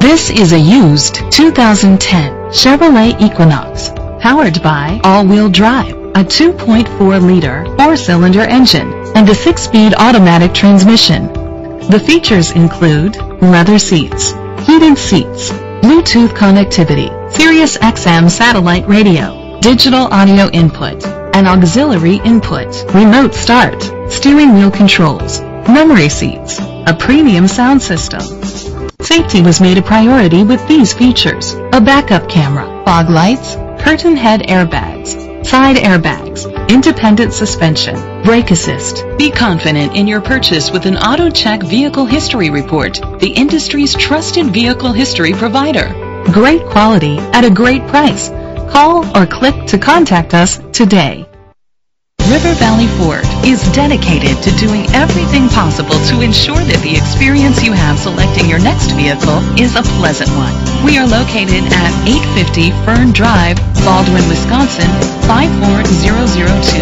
This is a used 2010 Chevrolet Equinox, powered by all-wheel drive, a 2.4-liter four-cylinder engine, and a 6-speed automatic transmission. The features include leather seats, heated seats, Bluetooth connectivity, Sirius XM satellite radio, digital audio input, and auxiliary input, remote start, steering wheel controls, memory seats, a premium sound system. Safety was made a priority with these features: a backup camera, fog lights, curtain head airbags, side airbags, independent suspension, brake assist. Be confident in your purchase with an AutoCheck Vehicle History Report, the industry's trusted vehicle history provider. Great quality at a great price. Call or click to contact us today. River Valley Ford is dedicated to doing everything possible to ensure that the experience you have selecting your next vehicle is a pleasant one. We are located at 850 Fern Drive, Baldwin, Wisconsin, 54002.